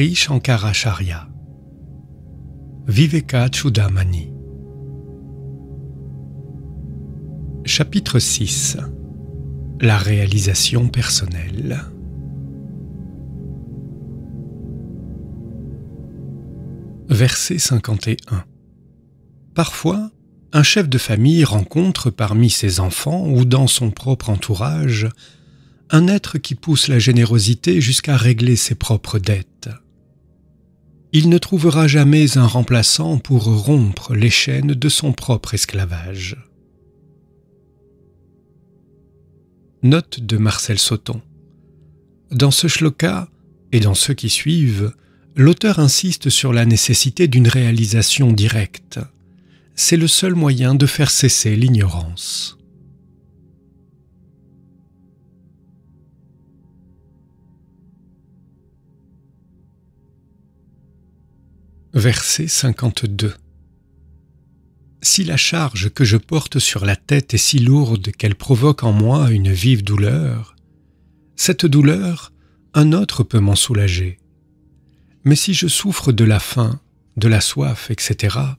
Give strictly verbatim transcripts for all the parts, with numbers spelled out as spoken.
Shri Shankaracharya, Viveka Chudamani. Chapitre six. La réalisation personnelle. Verset cinquante et un. Parfois, un chef de famille rencontre parmi ses enfants ou dans son propre entourage un être qui pousse la générosité jusqu'à régler ses propres dettes. Il ne trouvera jamais un remplaçant pour rompre les chaînes de son propre esclavage. Note de Marcel Sauton. Dans ce shloka et dans ceux qui suivent, l'auteur insiste sur la nécessité d'une réalisation directe. C'est le seul moyen de faire cesser l'ignorance. Verset cinquante-deux. Si la charge que je porte sur la tête est si lourde qu'elle provoque en moi une vive douleur, cette douleur, un autre peut m'en soulager. Mais si je souffre de la faim, de la soif, et cetera,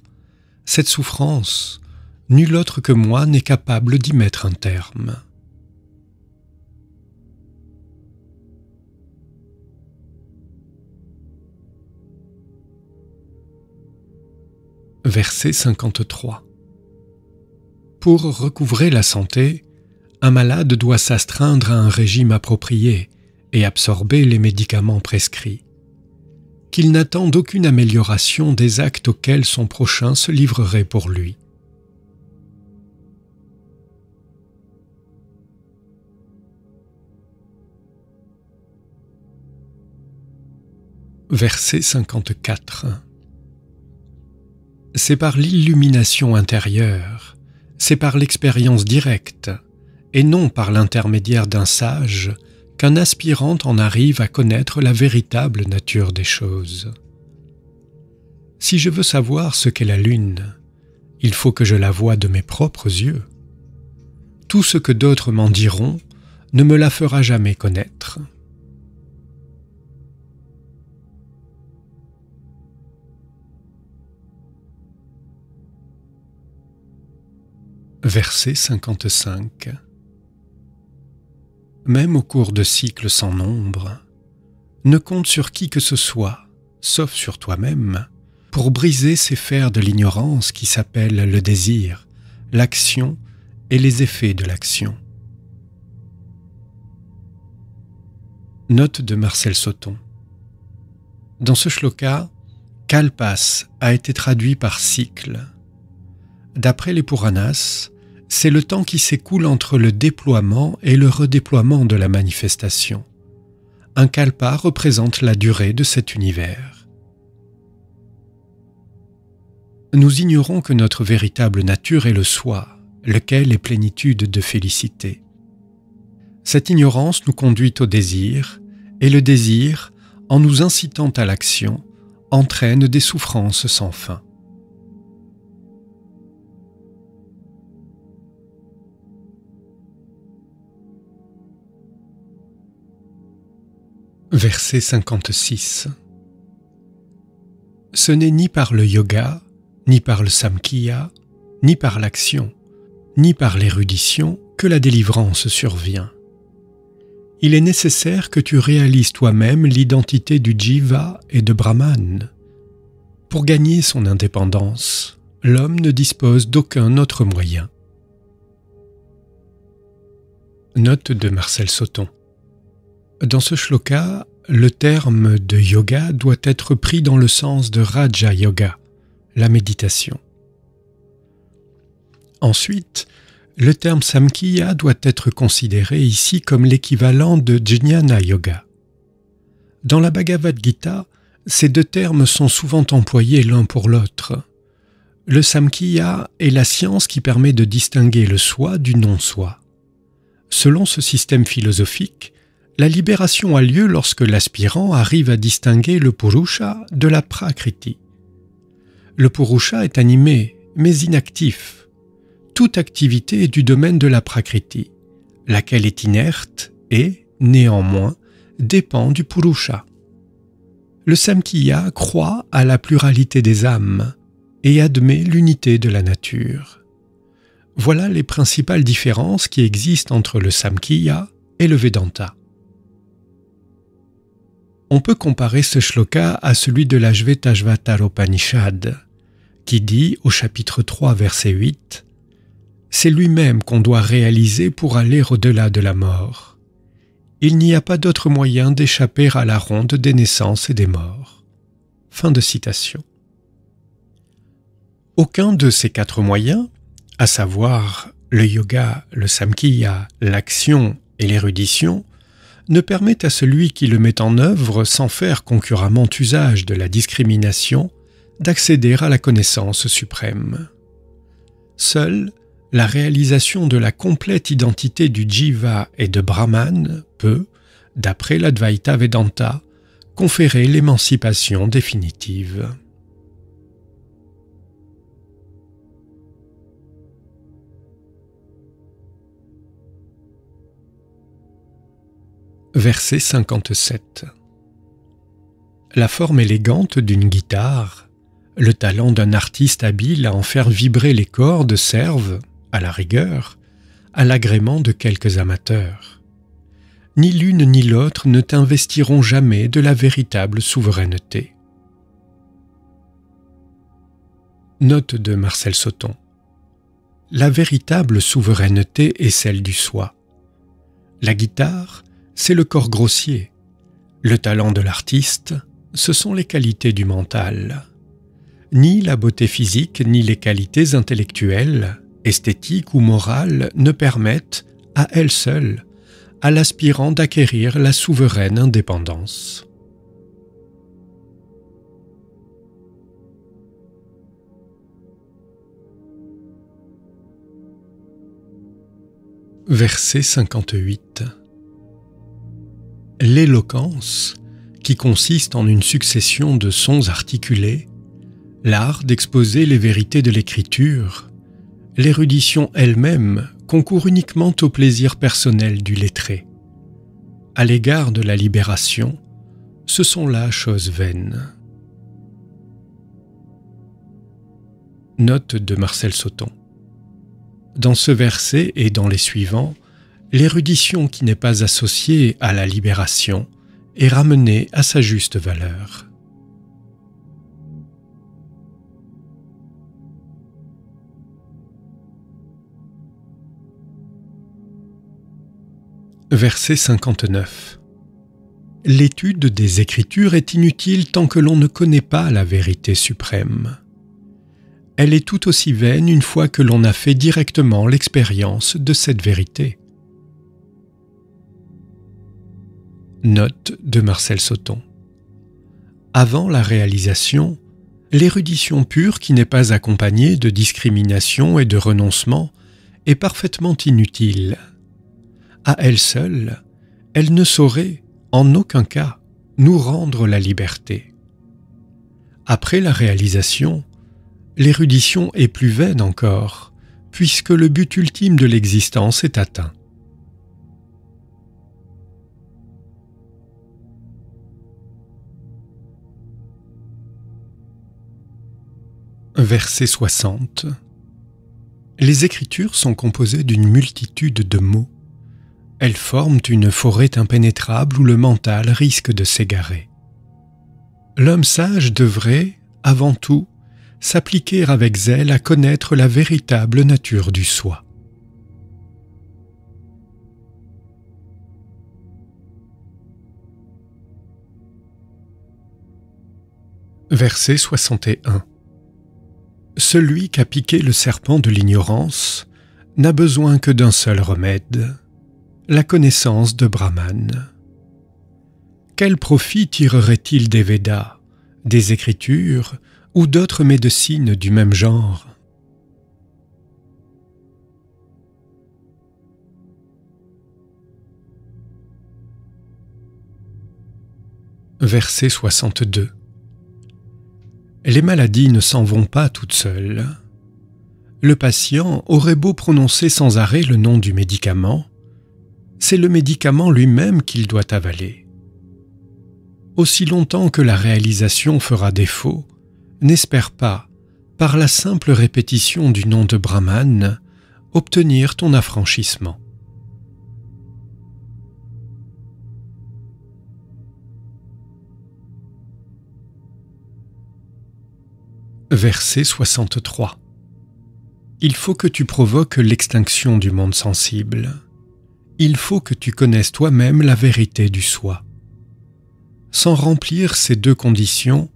cette souffrance, nul autre que moi n'est capable d'y mettre un terme. Verset cinquante-trois. Pour recouvrer la santé, un malade doit s'astreindre à un régime approprié et absorber les médicaments prescrits. Qu'il n'attende aucune amélioration des actes auxquels son prochain se livrerait pour lui. Verset cinquante-quatre. C'est par l'illumination intérieure, c'est par l'expérience directe, et non par l'intermédiaire d'un sage, qu'un aspirant en arrive à connaître la véritable nature des choses. Si je veux savoir ce qu'est la lune, il faut que je la voie de mes propres yeux. Tout ce que d'autres m'en diront ne me la fera jamais connaître. Verset cinquante-cinq. Même au cours de cycles sans nombre, ne compte sur qui que ce soit, sauf sur toi-même, pour briser ces fers de l'ignorance qui s'appellent le désir, l'action et les effets de l'action. Note de Marcel Sauton. Dans ce shloka, kalpas a été traduit par cycle. D'après les Puranas, c'est le temps qui s'écoule entre le déploiement et le redéploiement de la manifestation. Un kalpa représente la durée de cet univers. Nous ignorons que notre véritable nature est le soi, lequel est plénitude de félicité. Cette ignorance nous conduit au désir, et le désir, en nous incitant à l'action, entraîne des souffrances sans fin. Verset cinquante-six. Ce n'est ni par le yoga, ni par le samkhya, ni par l'action, ni par l'érudition que la délivrance survient. Il est nécessaire que tu réalises toi-même l'identité du Jiva et de Brahman. Pour gagner son indépendance, l'homme ne dispose d'aucun autre moyen. Note de Marcel Sauton. Dans ce shloka, le terme de yoga doit être pris dans le sens de Raja Yoga, la méditation. Ensuite, le terme Samkhya doit être considéré ici comme l'équivalent de Jnana Yoga. Dans la Bhagavad Gita, ces deux termes sont souvent employés l'un pour l'autre. Le Samkhya est la science qui permet de distinguer le soi du non-soi. Selon ce système philosophique, la libération a lieu lorsque l'aspirant arrive à distinguer le Purusha de la Prakriti. Le Purusha est animé, mais inactif. Toute activité est du domaine de la Prakriti, laquelle est inerte et, néanmoins, dépend du Purusha. le Samkhya croit à la pluralité des âmes et admet l'unité de la nature. Voilà les principales différences qui existent entre le Samkhya et le Vedanta. On peut comparer ce shloka à celui de la Shvetashvatara Upanishad, qui dit au chapitre trois, verset huit, « C'est lui-même qu'on doit réaliser pour aller au-delà de la mort. Il n'y a pas d'autre moyen d'échapper à la ronde des naissances et des morts. » Fin de citation. Aucun de ces quatre moyens, à savoir le yoga, le samkhya, l'action et l'érudition, ne permet à celui qui le met en œuvre, sans faire concurremment usage de la discrimination, d'accéder à la connaissance suprême. Seule la réalisation de la complète identité du Jiva et de Brahman peut, d'après l'Advaita Vedanta, conférer l'émancipation définitive. Verset cinquante-sept. La forme élégante d'une guitare, le talent d'un artiste habile à en faire vibrer les cordes servent, à la rigueur, à l'agrément de quelques amateurs. Ni l'une ni l'autre ne t'investiront jamais de la véritable souveraineté. Note de Marcel Sauton. La véritable souveraineté est celle du soi. La guitare, c'est le corps grossier. Le talent de l'artiste, ce sont les qualités du mental. Ni la beauté physique, ni les qualités intellectuelles, esthétiques ou morales, ne permettent, à elles seules, à l'aspirant d'acquérir la souveraine indépendance. Verset cinquante-huit. L'éloquence, qui consiste en une succession de sons articulés, l'art d'exposer les vérités de l'écriture, l'érudition elle-même concourt uniquement au plaisir personnel du lettré. À l'égard de la libération, ce sont là choses vaines. Note de Marcel Sauton. Dans ce verset et dans les suivants, l'érudition qui n'est pas associée à la libération est ramenée à sa juste valeur. Verset cinquante-neuf. L'étude des Écritures est inutile tant que l'on ne connaît pas la vérité suprême. Elle est tout aussi vaine une fois que l'on a fait directement l'expérience de cette vérité. Note de Marcel Sauton. Avant la réalisation, l'érudition pure qui n'est pas accompagnée de discrimination et de renoncement est parfaitement inutile. À elle seule, elle ne saurait, en aucun cas, nous rendre la liberté. Après la réalisation, l'érudition est plus vaine encore, puisque le but ultime de l'existence est atteint. Verset soixante. Les Écritures sont composées d'une multitude de mots. Elles forment une forêt impénétrable où le mental risque de s'égarer. L'homme sage devrait, avant tout, s'appliquer avec zèle à connaître la véritable nature du soi. Verset soixante et un. Celui qu'a piqué le serpent de l'ignorance n'a besoin que d'un seul remède, la connaissance de Brahman. Quel profit tirerait-il des Védas, des Écritures ou d'autres médecines du même genre? Verset soixante-deux. Les maladies ne s'en vont pas toutes seules. Le patient aurait beau prononcer sans arrêt le nom du médicament, c'est le médicament lui-même qu'il doit avaler. aussi longtemps que la réalisation fera défaut, n'espère pas, par la simple répétition du nom de Brahman, obtenir ton affranchissement. Verset soixante-trois. Il faut que tu provoques l'extinction du monde sensible. Il faut que tu connaisses toi-même la vérité du soi. Sans remplir ces deux conditions,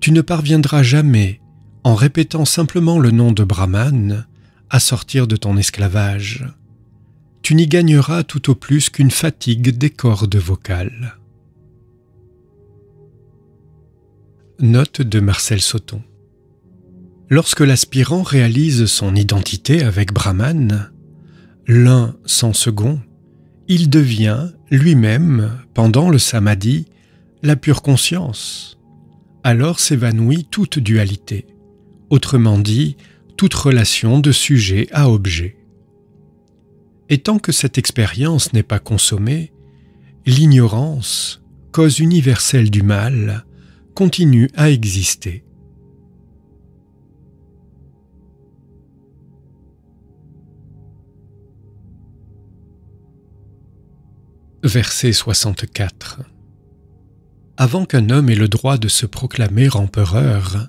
tu ne parviendras jamais, en répétant simplement le nom de Brahman, à sortir de ton esclavage. Tu n'y gagneras tout au plus qu'une fatigue des cordes vocales. Note de Marcel Sauton. Lorsque l'aspirant réalise son identité avec Brahman, l'un sans second, il devient lui-même, pendant le samadhi, la pure conscience. Alors s'évanouit toute dualité, autrement dit, toute relation de sujet à objet. Et tant que cette expérience n'est pas consommée, l'ignorance, cause universelle du mal, continue à exister. Verset soixante-quatre. Avant qu'un homme ait le droit de se proclamer empereur,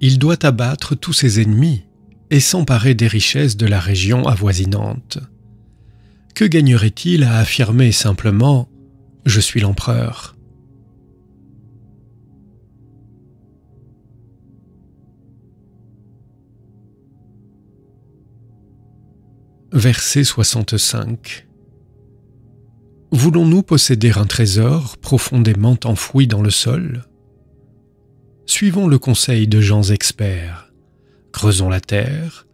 il doit abattre tous ses ennemis et s'emparer des richesses de la région avoisinante. Que gagnerait-il à affirmer simplement « Je suis l'empereur » ? Verset soixante-cinq. Voulons-nous posséder un trésor profondément enfoui dans le sol ? Suivons le conseil de gens experts. Creusons la terre,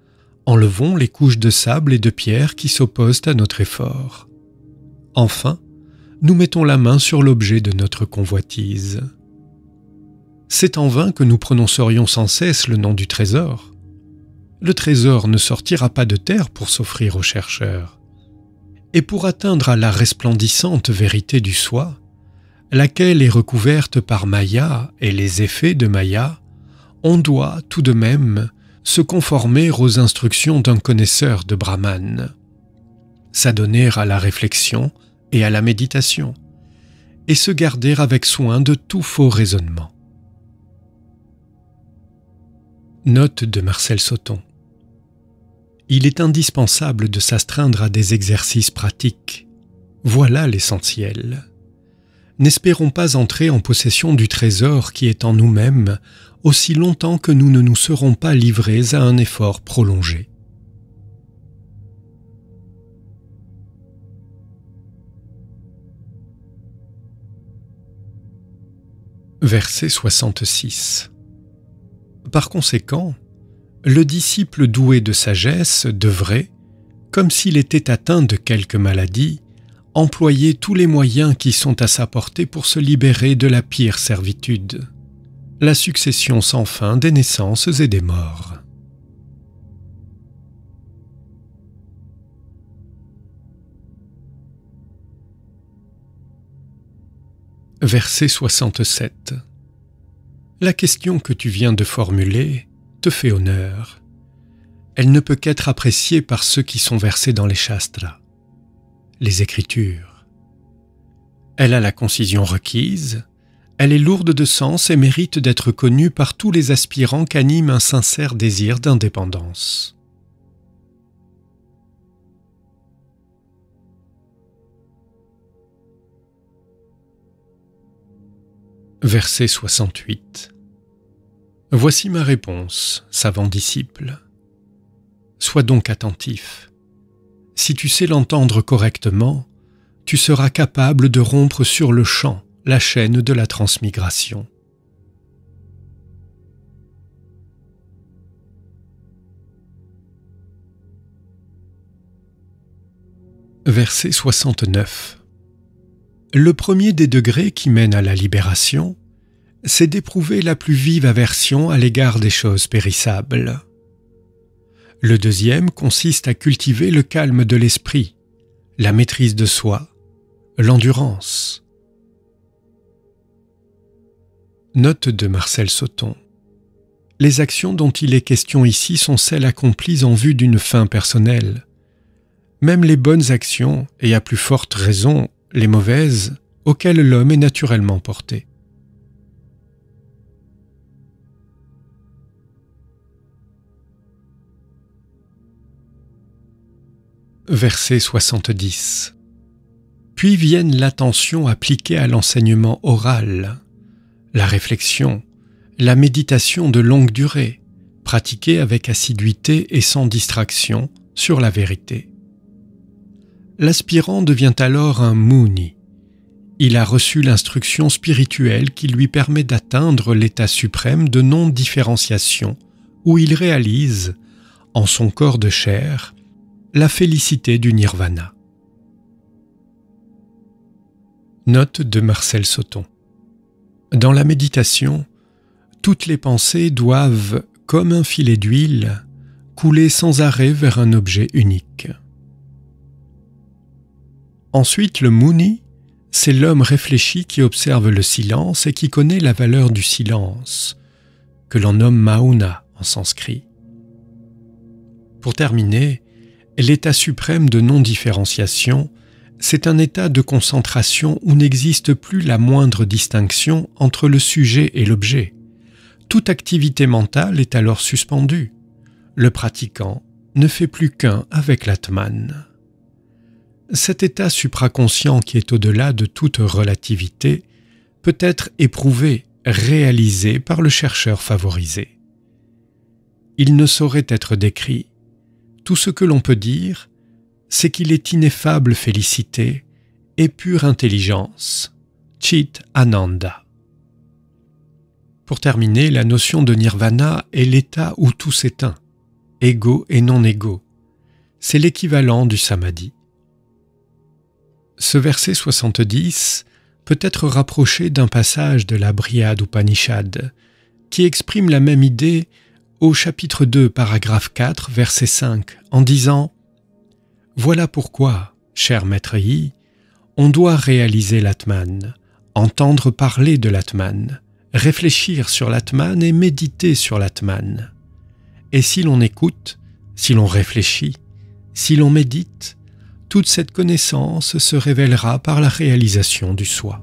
enlevons les couches de sable et de pierre qui s'opposent à notre effort. Enfin, nous mettons la main sur l'objet de notre convoitise. C'est en vain que nous prononcerions sans cesse le nom du trésor. Le trésor ne sortira pas de terre pour s'offrir aux chercheurs. Et pour atteindre à la resplendissante vérité du soi, laquelle est recouverte par Maya et les effets de Maya, on doit tout de même se conformer aux instructions d'un connaisseur de Brahman, s'adonner à la réflexion et à la méditation, et se garder avec soin de tout faux raisonnement. Note de Marcel Sauton. Il est indispensable de s'astreindre à des exercices pratiques. Voilà l'essentiel. N'espérons pas entrer en possession du trésor qui est en nous-mêmes aussi longtemps que nous ne nous serons pas livrés à un effort prolongé. Verset soixante-six. Par conséquent, le disciple doué de sagesse devrait, comme s'il était atteint de quelque maladie, employer tous les moyens qui sont à sa portée pour se libérer de la pire servitude, la succession sans fin des naissances et des morts. Verset soixante-sept. La question que tu viens de formuler te fait honneur. Elle ne peut qu'être appréciée par ceux qui sont versés dans les shastras, les Écritures. Elle a la concision requise, elle est lourde de sens et mérite d'être connue par tous les aspirants qu'anime un sincère désir d'indépendance. Verset soixante-huit. Voici ma réponse, savant disciple. Sois donc attentif. Si tu sais l'entendre correctement, tu seras capable de rompre sur le champ la chaîne de la transmigration. Verset soixante-neuf. Le premier des degrés qui mène à la libération, c'est d'éprouver la plus vive aversion à l'égard des choses périssables. Le deuxième consiste à cultiver le calme de l'esprit, la maîtrise de soi, l'endurance. Note de Marcel Sauton. Les actions dont il est question ici sont celles accomplies en vue d'une fin personnelle. Même les bonnes actions, et à plus forte raison, les mauvaises, auxquelles l'homme est naturellement porté. Verset soixante-dix. Puis viennent l'attention appliquée à l'enseignement oral, la réflexion, la méditation de longue durée, pratiquée avec assiduité et sans distraction sur la vérité. L'aspirant devient alors un muni. Il a reçu l'instruction spirituelle qui lui permet d'atteindre l'état suprême de non-différenciation où il réalise, en son corps de chair, la félicité du nirvana. Note de Marcel Sauton. Dans la méditation, toutes les pensées doivent, comme un filet d'huile, couler sans arrêt vers un objet unique. Ensuite, le muni, c'est l'homme réfléchi qui observe le silence et qui connaît la valeur du silence, que l'on nomme mauna en sanskrit. Pour terminer, l'état suprême de non-différenciation, c'est un état de concentration où n'existe plus la moindre distinction entre le sujet et l'objet. Toute activité mentale est alors suspendue. Le pratiquant ne fait plus qu'un avec l'atman. Cet état supraconscient qui est au-delà de toute relativité peut être éprouvé, réalisé par le chercheur favorisé. Il ne saurait être décrit. Tout ce que l'on peut dire, c'est qu'il est ineffable félicité et pure intelligence, Chit-Ananda. Pour terminer, la notion de nirvana est l'état où tout s'éteint, égaux et non-égaux. C'est l'équivalent du samadhi. Ce verset soixante-dix peut être rapproché d'un passage de la Brihad Upanishad, qui exprime la même idée au chapitre deux, paragraphe quatre, verset cinq, en disant « Voilà pourquoi, cher Maitreyi, on doit réaliser l'Atman, entendre parler de l'Atman, réfléchir sur l'Atman et méditer sur l'Atman. Et si l'on écoute, si l'on réfléchit, si l'on médite, toute cette connaissance se révélera par la réalisation du soi. »